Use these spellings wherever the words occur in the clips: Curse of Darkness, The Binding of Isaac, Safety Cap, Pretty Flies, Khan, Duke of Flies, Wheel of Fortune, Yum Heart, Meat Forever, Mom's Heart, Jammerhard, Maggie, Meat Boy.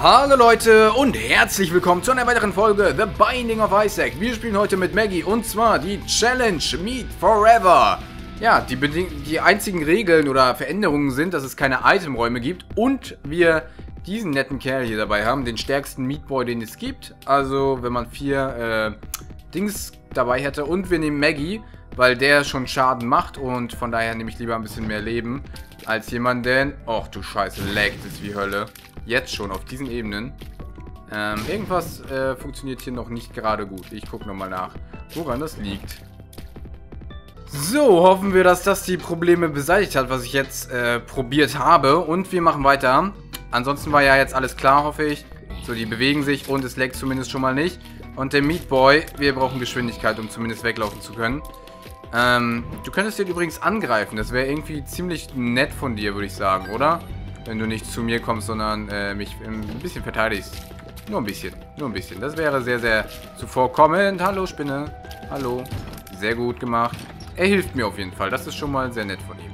Hallo Leute und herzlich willkommen zu einer weiteren Folge The Binding of Isaac. Wir spielen heute mit Maggie und zwar die Challenge Meat Forever. Ja, die einzigen Regeln oder Veränderungen sind, dass es keine Itemräume gibt und wir diesen netten Kerl hier dabei haben, den stärksten Meat Boy, den es gibt. Also wenn man 4 Dings dabei hätte und wir nehmen Maggie, weil der schon Schaden macht und von daher nehme ich lieber ein bisschen mehr Leben als jemanden. Och du Scheiße, laggt es wie Hölle. Jetzt schon auf diesen Ebenen. Irgendwas funktioniert hier noch nicht gerade gut. Ich gucke nochmal nach, woran das liegt. So, hoffen wir, dass das die Probleme beseitigt hat, was ich jetzt probiert habe. Und wir machen weiter. Ansonsten war ja jetzt alles klar, hoffe ich. So, die bewegen sich und es laggt zumindest schon mal nicht. Und der Meat Boy, wir brauchen Geschwindigkeit, um zumindest weglaufen zu können. Du könntest den übrigens angreifen. Das wäre irgendwie ziemlich nett von dir, würde ich sagen, oder? Wenn du nicht zu mir kommst, sondern mich ein bisschen verteidigst. Nur ein bisschen, nur ein bisschen. Das wäre sehr, sehr zuvorkommend. Hallo, Spinne. Hallo. Sehr gut gemacht. Er hilft mir auf jeden Fall. Das ist schon mal sehr nett von ihm.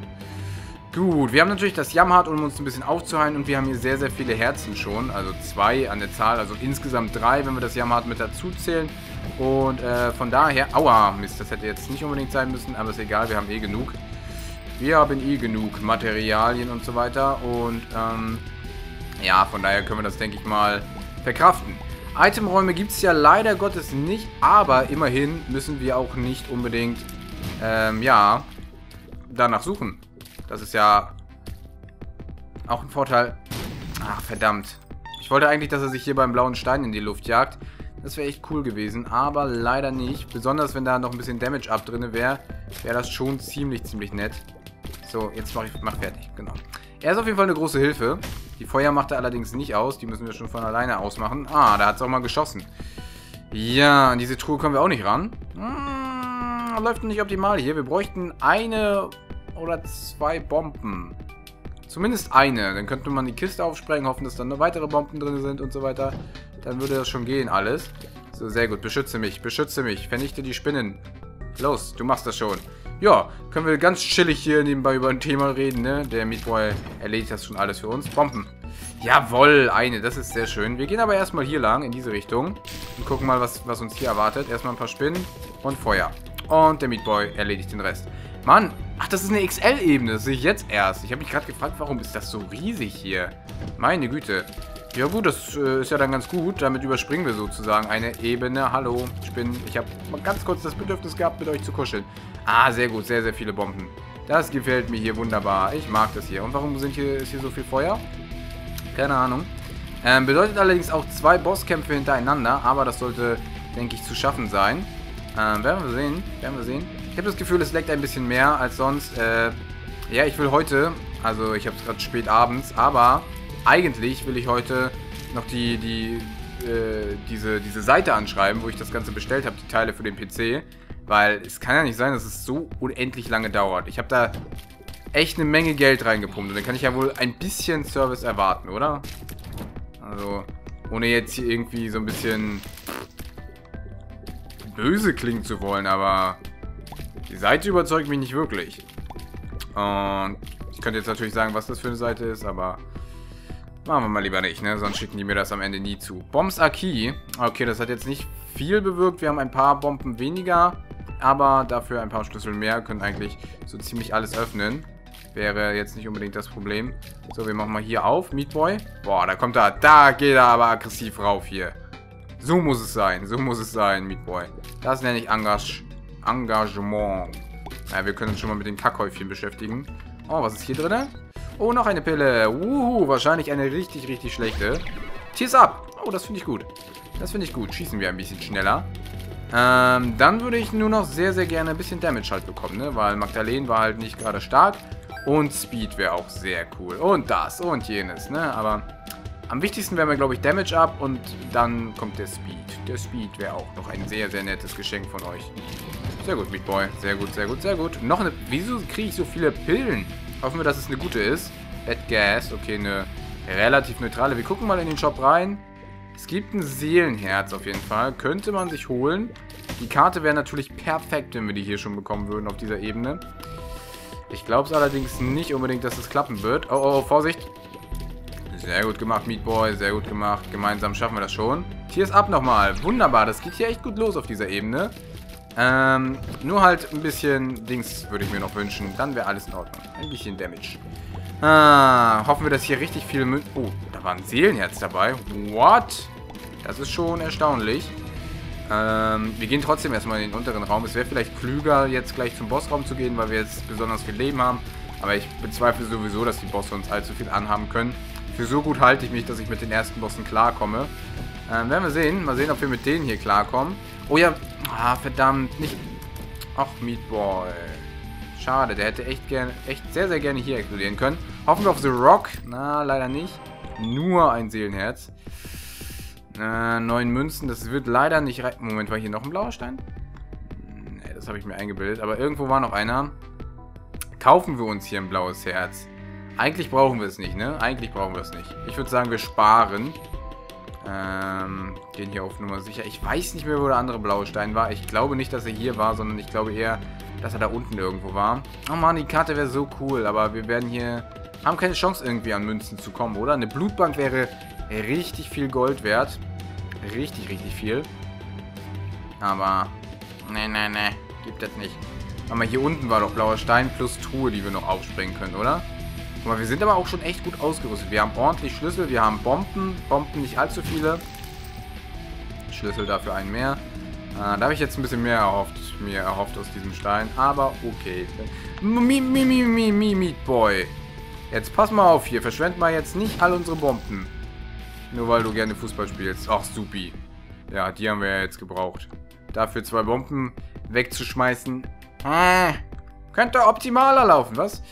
Gut, wir haben natürlich das Yum Heart, um uns ein bisschen aufzuheilen. Und wir haben hier sehr, sehr viele Herzen schon. Also 2 an der Zahl. Also insgesamt 3, wenn wir das Yum Heart mit dazu zählen. Und von daher... Aua, Mist, das hätte jetzt nicht unbedingt sein müssen. Aber ist egal, wir haben eh genug. Wir haben eh genug Materialien und so weiter und ja, von daher können wir das, denke ich mal, verkraften. Itemräume gibt es ja leider Gottes nicht, aber immerhin müssen wir auch nicht unbedingt, ja, danach suchen. Das ist ja auch ein Vorteil. Ach, verdammt. Ich wollte eigentlich, dass er sich hier beim blauen Stein in die Luft jagt. Das wäre echt cool gewesen, aber leider nicht. Besonders, wenn da noch ein bisschen Damage Up drin wäre, wäre das schon ziemlich, ziemlich nett. So, jetzt mach fertig, genau. Er ist auf jeden Fall eine große Hilfe. Die Feuer macht er allerdings nicht aus. Die müssen wir schon von alleine ausmachen. Ah, da hat es auch mal geschossen. Ja, an diese Truhe kommen wir auch nicht ran. Hm, läuft nicht optimal hier. Wir bräuchten 1 oder 2 Bomben. Zumindest eine. Dann könnte man die Kiste aufsprengen, hoffen, dass dann noch weitere Bomben drin sind und so weiter. Dann würde das schon gehen, alles. So, sehr gut. Beschütze mich, beschütze mich. Vernichte die Spinnen. Los, du machst das schon. Ja, können wir ganz chillig hier nebenbei über ein Thema reden, ne? Der Meat Boy erledigt das schon alles für uns. Bomben. Jawohl, eine. Das ist sehr schön. Wir gehen aber erstmal hier lang, in diese Richtung. Und gucken mal, was uns hier erwartet. Erstmal ein paar Spinnen und Feuer. Und der Meat Boy erledigt den Rest. Mann, ach, das ist eine XL-Ebene. Das sehe ich jetzt erst. Ich habe mich gerade gefragt, warum ist das so riesig hier? Meine Güte. Ja gut, das ist ja dann ganz gut. Damit überspringen wir sozusagen eine Ebene. Hallo, Spinnen. Ich habe ganz kurz das Bedürfnis gehabt, mit euch zu kuscheln. Ah, sehr gut. Sehr, sehr viele Bomben. Das gefällt mir hier wunderbar. Ich mag das hier. Und warum ist hier so viel Feuer? Keine Ahnung. Bedeutet allerdings auch 2 Bosskämpfe hintereinander. Aber das sollte, denke ich, zu schaffen sein. Werden wir sehen. Werden wir sehen. Ich habe das Gefühl, es laggt ein bisschen mehr als sonst. Ja, ich will heute... Also, ich habe es gerade spät abends. Aber... Eigentlich will ich heute noch diese Seite anschreiben, wo ich das Ganze bestellt habe, die Teile für den PC. Weil es kann ja nicht sein, dass es so unendlich lange dauert. Ich habe da echt eine Menge Geld reingepumpt. Und dann kann ich ja wohl ein bisschen Service erwarten, oder? Also, ohne jetzt hier irgendwie so ein bisschen böse klingen zu wollen, aber die Seite überzeugt mich nicht wirklich. Und ich könnte jetzt natürlich sagen, was das für eine Seite ist, aber... Machen wir mal lieber nicht, ne? Sonst schicken die mir das am Ende nie zu. Bombs Aki. Okay, das hat jetzt nicht viel bewirkt. Wir haben ein paar Bomben weniger, aber dafür ein paar Schlüssel mehr. Können eigentlich so ziemlich alles öffnen. Wäre jetzt nicht unbedingt das Problem. So, wir machen mal hier auf. Meat Boy. Boah, da kommt er. Da geht er aber aggressiv rauf hier. So muss es sein. So muss es sein, Meat Boy. Das nenne ich Engagement. Ja, wir können uns schon mal mit den Kackhäufchen beschäftigen. Oh, was ist hier drin? Oh, noch eine Pille. Wuhu, wahrscheinlich eine richtig, richtig schlechte. Tier's ab. Oh, das finde ich gut. Das finde ich gut. Schießen wir ein bisschen schneller. Dann würde ich nur noch sehr, sehr gerne ein bisschen Damage halt bekommen, ne? Weil Magdalene war halt nicht gerade stark. Und Speed wäre auch sehr cool. Und das und jenes, ne? Aber am wichtigsten wäre mir, glaube ich, Damage ab. Und dann kommt der Speed. Der Speed wäre auch noch ein sehr, sehr nettes Geschenk von euch. Sehr gut, Meat Boy. Sehr gut, sehr gut, sehr gut. Noch eine... Wieso kriege ich so viele Pillen? Hoffen wir, dass es eine gute ist. Bad Gas. Okay, eine relativ neutrale. Wir gucken mal in den Shop rein. Es gibt ein Seelenherz auf jeden Fall. Könnte man sich holen. Die Karte wäre natürlich perfekt, wenn wir die hier schon bekommen würden auf dieser Ebene. Ich glaube es allerdings nicht unbedingt, dass es klappen wird. Oh, oh, Vorsicht. Sehr gut gemacht, Meat Boy. Sehr gut gemacht. Gemeinsam schaffen wir das schon. Tears up nochmal. Wunderbar. Das geht hier echt gut los auf dieser Ebene. Nur halt ein bisschen Dings würde ich mir noch wünschen. Dann wäre alles in Ordnung. Ein bisschen Damage. Hoffen wir, dass hier richtig viele Münzen... Oh, da waren Seelenherz dabei. What? Das ist schon erstaunlich. Wir gehen trotzdem erstmal in den unteren Raum. Es wäre vielleicht klüger, jetzt gleich zum Bossraum zu gehen, weil wir jetzt besonders viel Leben haben. Aber ich bezweifle sowieso, dass die Bosse uns allzu viel anhaben können. Für so gut halte ich mich, dass ich mit den ersten Bossen klarkomme. Werden wir sehen. Mal sehen, ob wir mit denen hier klarkommen. Oh ja. Ah, verdammt. Nicht... Ach, Meat Boy. Schade. Der hätte echt sehr, sehr gerne hier explodieren können. Hoffen wir auf The Rock. Na, leider nicht. Nur ein Seelenherz. 9 Münzen, das wird leider nicht reichen. Moment, war hier noch ein blauer Stein? Ne, das habe ich mir eingebildet, aber irgendwo war noch einer. Kaufen wir uns hier ein blaues Herz. Eigentlich brauchen wir es nicht, ne? Eigentlich brauchen wir es nicht. Ich würde sagen, wir sparen. Gehen hier auf Nummer sicher. Ich weiß nicht mehr, wo der andere blaue Stein war. Ich glaube nicht, dass er hier war, sondern ich glaube eher, dass er da unten irgendwo war. Oh Mann, die Karte wäre so cool, aber wir werden hier... Haben keine Chance irgendwie an Münzen zu kommen, oder? Eine Blutbank wäre richtig viel Gold wert. Richtig, richtig viel. Aber... Ne, ne, ne. Gibt das nicht. Aber hier unten war doch blauer Stein plus Truhe, die wir noch aufsprengen können, oder? Guck mal, wir sind aber auch schon echt gut ausgerüstet. Wir haben ordentlich Schlüssel, wir haben Bomben. Bomben nicht allzu viele. Schlüssel dafür einen mehr. Da habe ich jetzt ein bisschen mehr erhofft aus diesem Stein. Aber okay. Meat Boy. Jetzt pass mal auf hier. Verschwend mal jetzt nicht all unsere Bomben. Nur weil du gerne Fußball spielst. Ach, supi. Ja, die haben wir ja jetzt gebraucht. Dafür 2 Bomben wegzuschmeißen. Könnte optimaler laufen, was?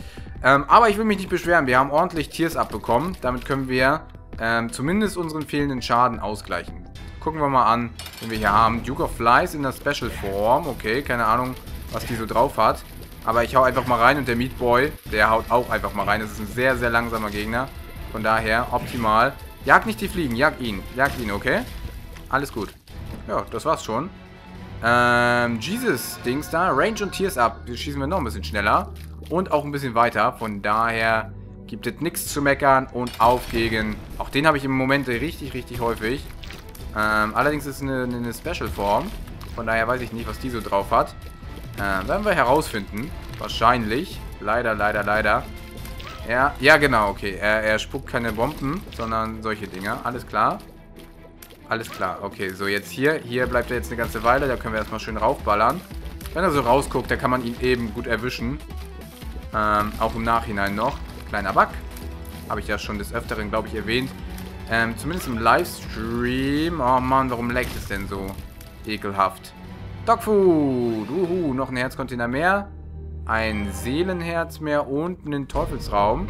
Aber ich will mich nicht beschweren. Wir haben ordentlich Tiers abbekommen. Damit können wir zumindest unseren fehlenden Schaden ausgleichen. Gucken wir mal an, wenn wir hier haben. Duke of Flies in der Special Form. Okay, keine Ahnung, was die so drauf hat. Aber ich hau einfach mal rein und der Meat Boy, der haut auch einfach mal rein. Das ist ein sehr, sehr langsamer Gegner. Von daher optimal. Jag nicht die Fliegen, jag ihn. Jag ihn, okay? Alles gut. Ja, das war's schon. Jesus-Dings da. Range und Tears up. Hier schießen wir noch ein bisschen schneller. Und auch ein bisschen weiter. Von daher gibt es nichts zu meckern. Und auf gegen... Auch den habe ich im Moment richtig, richtig häufig. Allerdings ist es eine Special-Form. Von daher weiß ich nicht, was die so drauf hat. Werden wir herausfinden. Wahrscheinlich. Leider, leider, leider. Ja, ja genau, okay. Er spuckt keine Bomben, sondern solche Dinger. Alles klar. Alles klar. Okay, so jetzt hier. Hier bleibt er jetzt eine ganze Weile. Da können wir erstmal schön raufballern. Wenn er so rausguckt, dann kann man ihn eben gut erwischen. Auch im Nachhinein noch. Kleiner Bug. Habe ich ja schon des Öfteren, glaube ich, erwähnt. Zumindest im Livestream. Oh Mann, warum laggt es denn so? Ekelhaft. Dogfood. Uhu, noch ein Herzcontainer mehr. Ein Seelenherz mehr und einen Teufelsraum.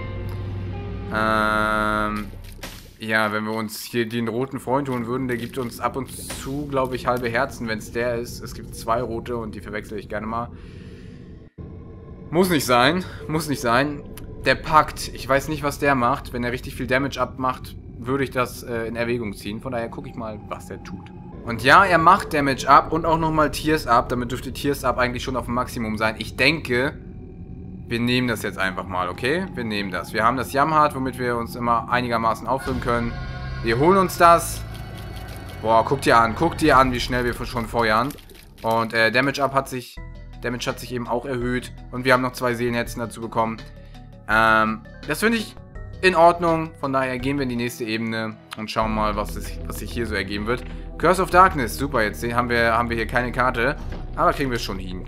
Ja, wenn wir uns hier den roten Freund holen würden, der gibt uns ab und zu, glaube ich, halbe Herzen, wenn es der ist. Es gibt 2 rote und die verwechsel ich gerne mal. Muss nicht sein. Muss nicht sein. Der Pakt. Ich weiß nicht, was der macht. Wenn er richtig viel Damage abmacht, würde ich das in Erwägung ziehen. Von daher gucke ich mal, was der tut. Und ja, er macht Damage ab und auch nochmal Tears up. Damit dürfte Tears up eigentlich schon auf dem Maximum sein. Ich denke, wir nehmen das jetzt einfach mal, okay? Wir nehmen das. Wir haben das Yum Heart, womit wir uns immer einigermaßen auffüllen können. Wir holen uns das. Boah, guckt ihr an, wie schnell wir schon feuern. Und Damage hat sich eben auch erhöht. Und wir haben noch 2 Seelenherzen dazu bekommen. Das finde ich in Ordnung. Von daher gehen wir in die nächste Ebene und schauen mal, was sich hier so ergeben wird. Curse of Darkness, super, jetzt haben wir hier keine Karte, aber kriegen wir schon hin,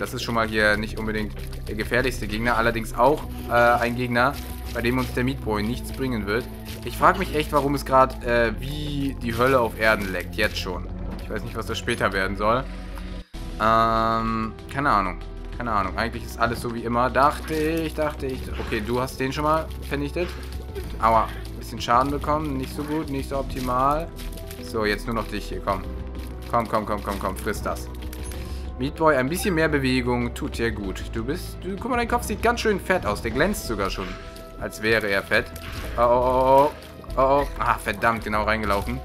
Das ist schon mal hier nicht unbedingt der gefährlichste Gegner, allerdings auch ein Gegner, bei dem uns der Meat Boy nichts bringen wird. Ich frage mich echt, warum es gerade wie die Hölle auf Erden leckt, jetzt schon. Ich weiß nicht, was das später werden soll. Keine Ahnung, eigentlich ist alles so wie immer, dachte ich. Okay, du hast den schon mal vernichtet. Aua, ein bisschen Schaden bekommen, nicht so gut, nicht so optimal. So, jetzt nur noch dich hier, komm. Komm, friss das. Meat Boy, ein bisschen mehr Bewegung, tut dir gut. Guck mal, dein Kopf sieht ganz schön fett aus. Der glänzt sogar schon, als wäre er fett. Oh. Ah, verdammt, genau reingelaufen.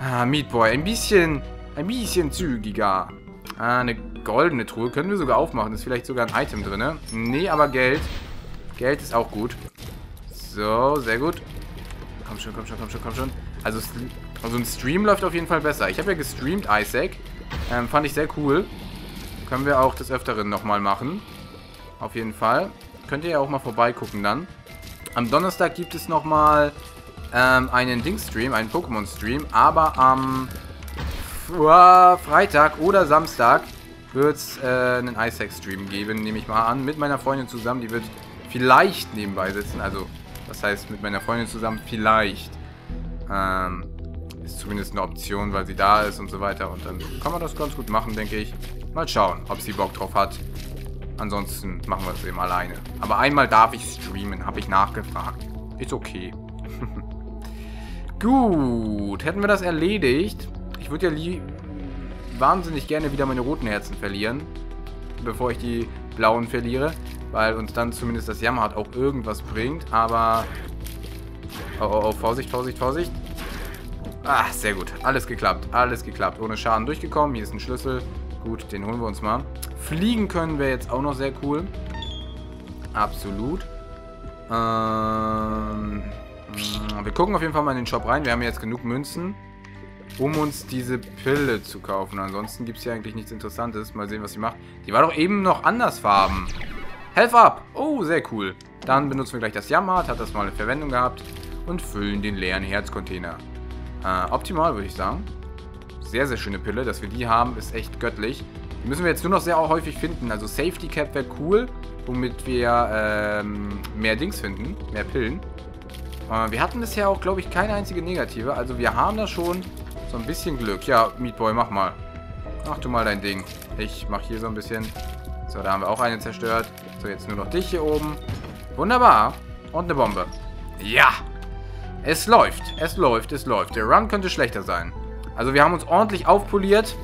Ah, Meat Boy, ein bisschen zügiger. Ah, eine goldene Truhe, können wir sogar aufmachen. Ist vielleicht sogar ein Item drin, ne? Nee, aber Geld. Geld ist auch gut. So, sehr gut. Komm schon, komm schon, komm schon, komm schon. Also ein Stream läuft auf jeden Fall besser. Ich habe ja gestreamt, Isaac. Fand ich sehr cool. Können wir auch des Öfteren nochmal machen. Auf jeden Fall. Könnt ihr ja auch mal vorbeigucken dann. Am Donnerstag gibt es nochmal einen Dings-Stream, einen Pokémon-Stream. Aber am Freitag oder Samstag wird es einen Isaac-Stream geben, nehme ich mal an. Mit meiner Freundin zusammen. Die wird vielleicht nebenbei sitzen. Also, das heißt, mit meiner Freundin zusammen vielleicht. Ist zumindest eine Option, weil sie da ist und so weiter. Und dann kann man das ganz gut machen, denke ich. Mal schauen, ob sie Bock drauf hat. Ansonsten machen wir es eben alleine. Aber einmal darf ich streamen, habe ich nachgefragt. Ist okay. Gut, hätten wir das erledigt. Ich würde ja wahnsinnig gerne wieder meine roten Herzen verlieren, bevor ich die blauen verliere, weil uns dann zumindest das Jammerhard auch irgendwas bringt. Aber... Oh, oh, oh, Vorsicht, Vorsicht, Vorsicht. Ah, sehr gut. Alles geklappt, alles geklappt. Ohne Schaden durchgekommen. Hier ist ein Schlüssel. Gut, den holen wir uns mal. Fliegen können wir jetzt auch noch, sehr cool. Absolut. Wir gucken auf jeden Fall mal in den Shop rein. Wir haben jetzt genug Münzen, um uns diese Pille zu kaufen. Ansonsten gibt es hier eigentlich nichts Interessantes. Mal sehen, was sie macht. Die war doch eben noch andersfarben. Health up. Oh, sehr cool. Dann benutzen wir gleich das Yum-Heart. Hat das mal eine Verwendung gehabt. Und füllen den leeren Herzcontainer. Optimal, würde ich sagen. Sehr, sehr schöne Pille. Dass wir die haben, ist echt göttlich. Die müssen wir jetzt nur noch sehr häufig finden. Also Safety Cap wäre cool, womit wir mehr Dings finden. Mehr Pillen. Wir hatten bisher auch, glaube ich, keine einzige Negative. Also wir haben da schon so ein bisschen Glück. Ja, Meat Boy, mach mal. Mach du mal dein Ding. Ich mach hier so ein bisschen. So, da haben wir auch eine zerstört. So, jetzt nur noch dich hier oben. Wunderbar. Und eine Bombe. Ja. Es läuft. Es läuft. Es läuft. Der Run könnte schlechter sein. Also wir haben uns ordentlich aufpoliert.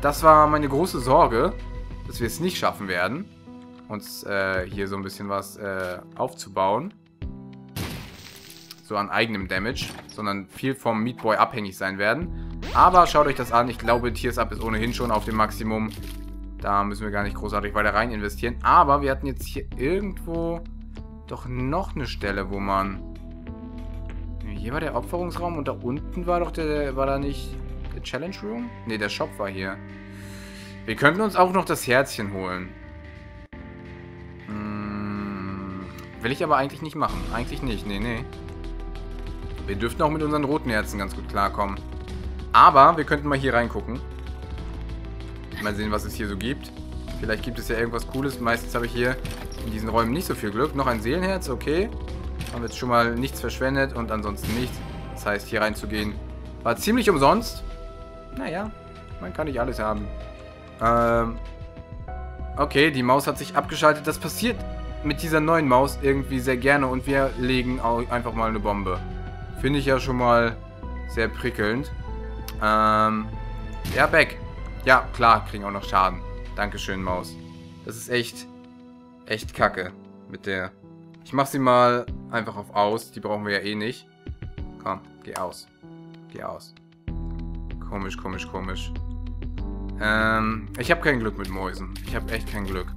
Das war meine große Sorge, dass wir es nicht schaffen werden, uns hier so ein bisschen was aufzubauen. So an eigenem Damage, sondern viel vom Meat Boy abhängig sein werden. Aber schaut euch das an. Ich glaube, Tiers Up ist ohnehin schon auf dem Maximum. Da müssen wir gar nicht großartig weiter rein investieren. Aber wir hatten jetzt hier irgendwo doch noch eine Stelle, wo man... Hier war der Opferungsraum und da unten war doch der... War da nicht... Der Challenge Room? Ne, der Shop war hier. Wir könnten uns auch noch das Herzchen holen. Will ich aber eigentlich nicht machen. Eigentlich nicht. Nee, nee. Wir dürften auch mit unseren roten Herzen ganz gut klarkommen. Aber wir könnten mal hier reingucken. Mal sehen, was es hier so gibt. Vielleicht gibt es ja irgendwas Cooles. Meistens habe ich hier in diesen Räumen nicht so viel Glück. Noch ein Seelenherz, okay. Haben jetzt schon mal nichts verschwendet und ansonsten nichts. Das heißt, hier reinzugehen war ziemlich umsonst. Naja, man kann nicht alles haben. Okay, die Maus hat sich abgeschaltet. Das passiert mit dieser neuen Maus irgendwie sehr gerne. Und wir legen auch einfach mal eine Bombe. Finde ich ja schon mal sehr prickelnd. Ja, back. Ja, klar, kriegen auch noch Schaden. Dankeschön, Maus. Das ist echt, echt kacke mit der... Ich mach sie mal einfach auf aus. Die brauchen wir ja eh nicht. Komm, geh aus. Geh aus. Komisch, komisch, komisch. Ich habe kein Glück mit Mäusen. Ich habe echt kein Glück.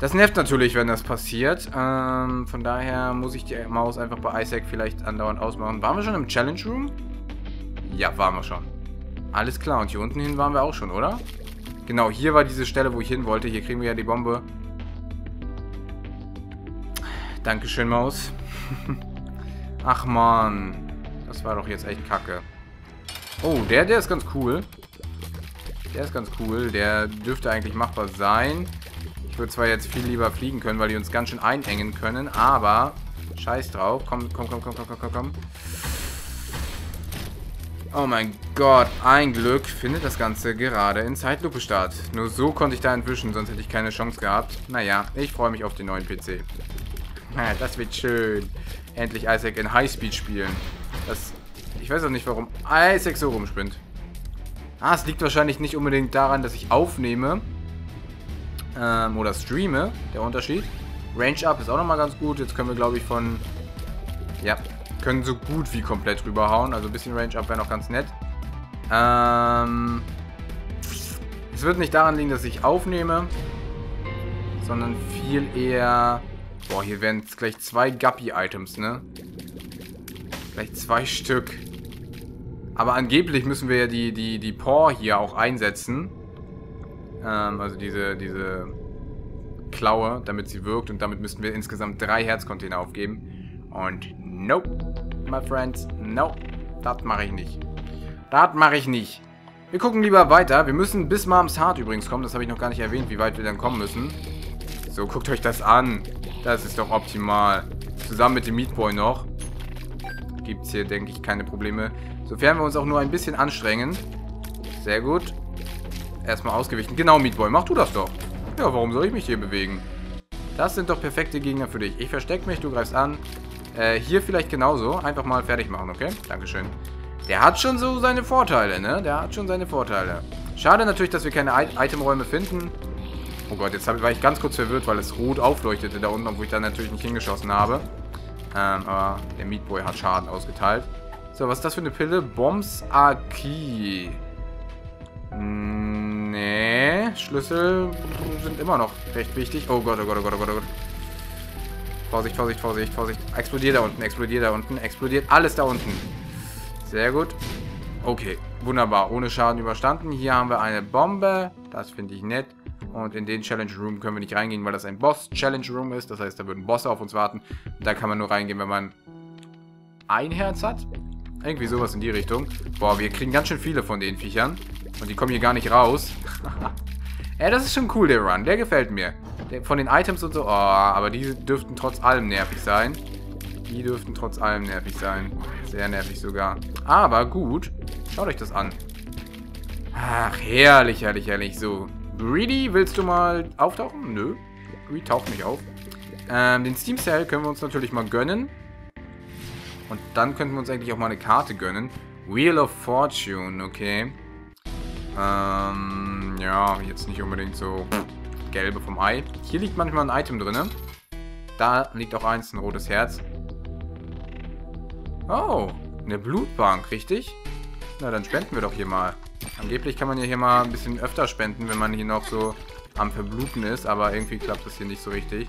Das nervt natürlich, wenn das passiert. Von daher muss ich die Maus einfach bei Isaac vielleicht andauernd ausmachen. Waren wir schon im Challenge Room? Ja, waren wir schon. Alles klar. Und hier unten hin waren wir auch schon, oder? Genau, hier war diese Stelle, wo ich hin wollte. Hier kriegen wir ja die Bombe. Dankeschön, Maus. Ach, Mann. Das war doch jetzt echt kacke. Oh, der ist ganz cool. Der ist ganz cool. Der dürfte eigentlich machbar sein. Ich würde zwar jetzt viel lieber fliegen können, weil die uns ganz schön einengen können, aber scheiß drauf. Komm, komm, komm, komm, komm, komm, komm, komm. Oh mein Gott. Ein Glück findet das Ganze gerade in Zeitlupe statt. Nur so konnte ich da entwischen, sonst hätte ich keine Chance gehabt. Naja, ich freue mich auf den neuen PC. Das wird schön. Endlich Isaac in Highspeed spielen. Ich weiß auch nicht, warum Isaac so rumspinnt. Ah, es liegt wahrscheinlich nicht unbedingt daran, dass ich aufnehme. Oder streame. Der Unterschied. Range Up ist auch nochmal ganz gut. Jetzt können wir, glaube ich, von... Ja, können so gut wie komplett rüberhauen. Also ein bisschen Range Up wäre noch ganz nett. Es wird nicht daran liegen, dass ich aufnehme. Sondern viel eher... Boah, hier wären jetzt gleich zwei Guppy-Items, ne? Vielleicht 2 Stück. Aber angeblich müssen wir ja die Paw hier auch einsetzen. Also diese Klaue, damit sie wirkt. Und damit müssten wir insgesamt 3 Herzcontainer aufgeben. Und nope, my friends, nope. Das mache ich nicht. Das mache ich nicht. Wir gucken lieber weiter. Wir müssen bis Mom's Heart übrigens kommen. Das habe ich noch gar nicht erwähnt, wie weit wir dann kommen müssen. So, guckt euch das an. Das ist doch optimal. Zusammen mit dem Meat Boy noch. Gibt es hier, denke ich, keine Probleme. Sofern wir uns auch nur ein bisschen anstrengen. Sehr gut. Erstmal ausgewichen. Genau, Meat Boy, mach du das doch. Ja, warum soll ich mich hier bewegen? Das sind doch perfekte Gegner für dich. Ich verstecke mich, du greifst an. Hier vielleicht genauso. Einfach mal fertig machen, okay? Dankeschön. Der hat schon so seine Vorteile, ne? Der hat schon seine Vorteile. Schade natürlich, dass wir keine Itemräume finden. Oh Gott, jetzt war ich ganz kurz verwirrt, weil es rot aufleuchtete da unten, obwohl ich da natürlich nicht hingeschossen habe. Aber der Meat Boy hat Schaden ausgeteilt. So, was ist das für eine Pille? Bombs Aki. Nee, Schlüssel sind immer noch recht wichtig. Oh Gott, oh Gott, oh Gott, oh Gott, oh Gott. Vorsicht, Vorsicht, Vorsicht, Vorsicht. Explodier da unten, explodier da unten, explodiert alles da unten. Sehr gut. Okay, wunderbar. Ohne Schaden überstanden. Hier haben wir eine Bombe. Das finde ich nett. Und in den Challenge Room können wir nicht reingehen, weil das ein Boss-Challenge Room ist. Das heißt, da würden Bosse auf uns warten. Da kann man nur reingehen, wenn man 1 Herz hat. Irgendwie sowas in die Richtung. Boah, wir kriegen ganz schön viele von den Viechern. Und die kommen hier gar nicht raus. Ja, das ist schon cool, der Run. Der gefällt mir. Von den Items und so. Oh, aber die dürften trotz allem nervig sein. Die dürften trotz allem nervig sein. Sehr nervig sogar. Aber gut. Schaut euch das an. Ach, herrlich, herrlich, herrlich. So. Greedy, willst du mal auftauchen? Nö. Greedy taucht nicht auf. Den Steam Cell können wir uns natürlich mal gönnen. Und dann könnten wir uns eigentlich auch mal eine Karte gönnen. Wheel of Fortune, okay. Ja, jetzt nicht unbedingt so gelbe vom Ei. Hier liegt manchmal ein Item drin. Da liegt auch eins, ein rotes Herz. Oh, eine Blutbank, richtig? Na, dann spenden wir doch hier mal. Angeblich kann man ja hier mal ein bisschen öfter spenden, wenn man hier noch so am Verbluten ist. Aber irgendwie klappt das hier nicht so richtig.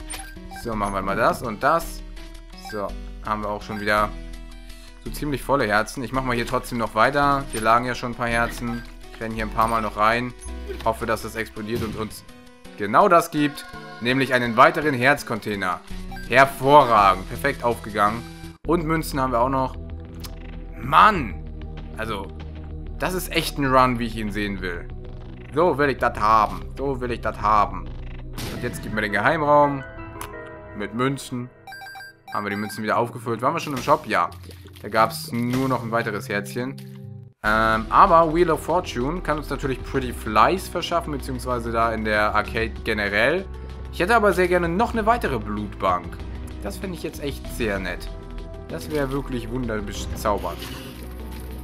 So, machen wir mal das und das. So, haben wir auch schon wieder so ziemlich volle Herzen. Ich mache mal hier trotzdem noch weiter. Hier lagen ja schon ein paar Herzen. Ich renne hier ein paar Mal noch rein. Hoffe, dass das explodiert und uns genau das gibt. Nämlich einen weiteren Herzcontainer. Hervorragend. Perfekt aufgegangen. Und Münzen haben wir auch noch. Mann! Also, das ist echt ein Run, wie ich ihn sehen will. So will ich das haben. So will ich das haben. Und jetzt geben wir den Geheimraum. Mit Münzen. Haben wir die Münzen wieder aufgefüllt. Waren wir schon im Shop? Ja. Da gab es nur noch ein weiteres Herzchen. Aber Wheel of Fortune kann uns natürlich Pretty Flies verschaffen, beziehungsweise da in der Arcade generell. Ich hätte aber sehr gerne noch eine weitere Blutbank. Das finde ich jetzt echt sehr nett. Das wäre wirklich wunderbezaubernd.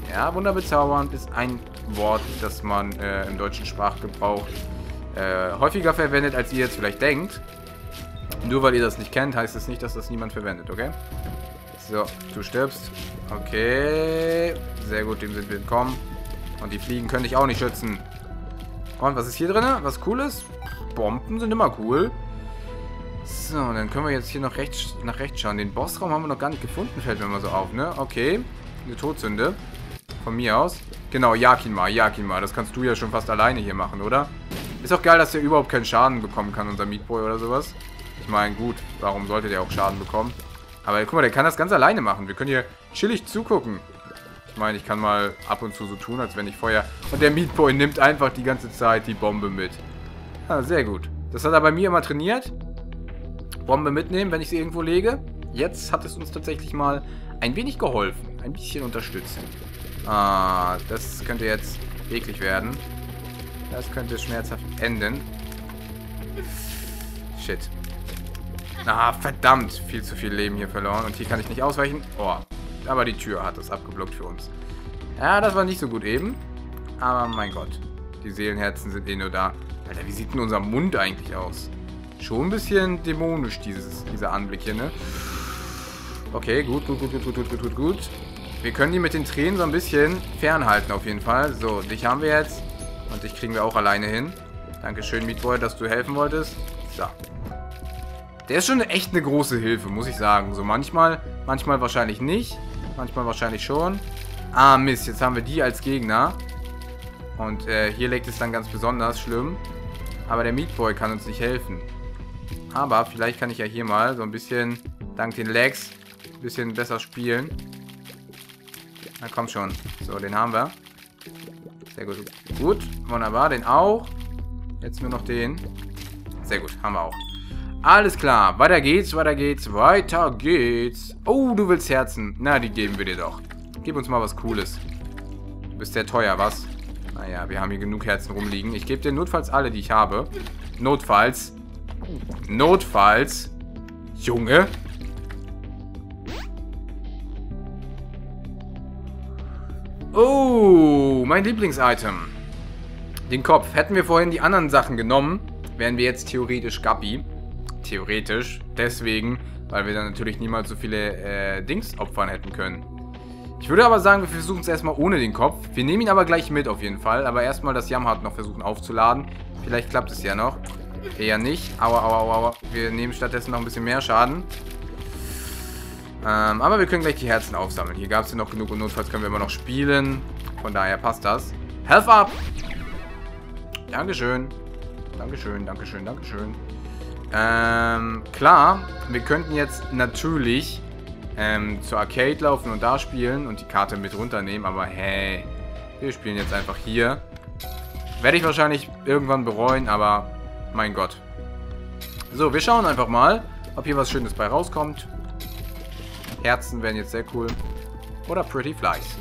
Ja, wunderbezaubernd ist ein Wort, das man im deutschen Sprachgebrauch häufiger verwendet, als ihr jetzt vielleicht denkt. Nur weil ihr das nicht kennt, heißt es nicht, dass das niemand verwendet, okay? So, du stirbst. Okay. Sehr gut, dem sind wir entkommen. Und die Fliegen können dich auch nicht schützen. Und was ist hier drin? Was cool ist? Bomben sind immer cool. So, und dann können wir jetzt hier noch rechts, nach rechts schauen. Den Bossraum haben wir noch gar nicht gefunden, fällt mir mal so auf, ne? Okay, eine Todsünde. Von mir aus. Genau, Yakima, Yakima. Das kannst du ja schon fast alleine hier machen, oder? Ist auch geil, dass der überhaupt keinen Schaden bekommen kann, unser Meat Boy oder sowas. Ich meine, gut, warum sollte der auch Schaden bekommen? Aber guck mal, der kann das ganz alleine machen. Wir können hier chillig zugucken. Ich meine, ich kann mal ab und zu so tun, als wenn ich Feuer... Und der Meat Boy nimmt einfach die ganze Zeit die Bombe mit. Ah, sehr gut. Das hat er bei mir immer trainiert. Bombe mitnehmen, wenn ich sie irgendwo lege. Jetzt hat es uns tatsächlich mal ein wenig geholfen. Ein bisschen unterstützt. Ah, das könnte jetzt eklig werden. Das könnte schmerzhaft enden. Shit. Ah, verdammt. Viel zu viel Leben hier verloren. Und hier kann ich nicht ausweichen. Oh, aber die Tür hat das abgeblockt für uns. Ja, das war nicht so gut eben. Aber mein Gott. Die Seelenherzen sind eh nur da. Alter, wie sieht denn unser Mund eigentlich aus? Schon ein bisschen dämonisch, dieser Anblick hier, ne? Okay, gut, gut, gut, gut, gut, gut, gut, gut. Wir können die mit den Tränen so ein bisschen fernhalten auf jeden Fall. So, dich haben wir jetzt. Und dich kriegen wir auch alleine hin. Dankeschön, Meat Boy, dass du helfen wolltest. So. Der ist schon echt eine große Hilfe, muss ich sagen. So manchmal wahrscheinlich nicht. Manchmal wahrscheinlich schon. Ah, Mist. Jetzt haben wir die als Gegner. Und hier legt es dann ganz besonders schlimm. Aber der Meat Boy kann uns nicht helfen. Aber vielleicht kann ich ja hier mal so ein bisschen, dank den Lags, ein bisschen besser spielen. Na komm schon. So, den haben wir. Sehr gut. Gut, wunderbar. Den auch. Jetzt nur noch den. Sehr gut, haben wir auch. Alles klar, weiter geht's, weiter geht's, weiter geht's. Oh, du willst Herzen. Na, die geben wir dir doch. Gib uns mal was Cooles. Du bist sehr teuer, was? Naja, wir haben hier genug Herzen rumliegen. Ich gebe dir notfalls alle, die ich habe. Notfalls. Notfalls. Junge. Oh, mein Lieblingsitem. Den Kopf. Hätten wir vorhin die anderen Sachen genommen, wären wir jetzt theoretisch Gappi. Theoretisch. Deswegen, weil wir dann natürlich niemals so viele Dings opfern hätten können. Ich würde aber sagen, wir versuchen es erstmal ohne den Kopf. Wir nehmen ihn aber gleich mit auf jeden Fall. Aber erstmal das Yum Heart noch versuchen aufzuladen. Vielleicht klappt es ja noch. Eher nicht. Aua, aua, aua, aua. Wir nehmen stattdessen noch ein bisschen mehr Schaden. Aber wir können gleich die Herzen aufsammeln. Hier gab es ja noch genug und notfalls können wir immer noch spielen. Von daher passt das. Health up! Dankeschön. Dankeschön, Dankeschön, Dankeschön. Klar, wir könnten jetzt natürlich zur Arcade laufen und da spielen und die Karte mit runternehmen, aber hey, wir spielen jetzt einfach hier. Werde ich wahrscheinlich irgendwann bereuen, aber mein Gott. So, wir schauen einfach mal, ob hier was Schönes bei rauskommt. Herzen wären jetzt sehr cool. Oder Pretty Flies.